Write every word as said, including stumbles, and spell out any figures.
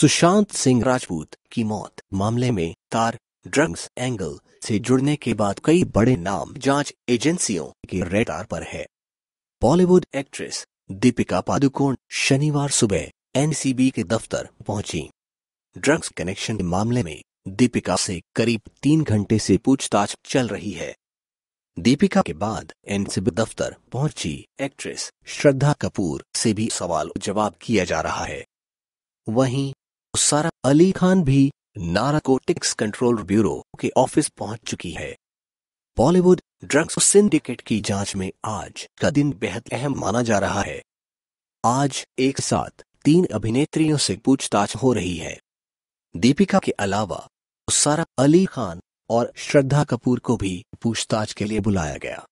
सुशांत सिंह राजपूत की मौत मामले में तार ड्रग्स एंगल से जुड़ने के बाद कई बड़े नाम जांच एजेंसियों के रेडार पर है। बॉलीवुड एक्ट्रेस दीपिका पादुकोण शनिवार सुबह एन सी बी के दफ्तर पहुंची। ड्रग्स कनेक्शन के मामले में दीपिका से करीब तीन घंटे से पूछताछ चल रही है। दीपिका के बाद एन सी बी दफ्तर पहुंची एक्ट्रेस श्रद्धा कपूर से भी सवाल जवाब किया जा रहा है। वहीं सारा अली खान भी नारकोटिक्स कंट्रोल ब्यूरो के ऑफिस पहुंच चुकी है। बॉलीवुड ड्रग्स सिंडिकेट की जांच में आज का दिन बेहद अहम माना जा रहा है। आज एक साथ तीन अभिनेत्रियों से पूछताछ हो रही है। दीपिका के अलावा सारा अली खान और श्रद्धा कपूर को भी पूछताछ के लिए बुलाया गया।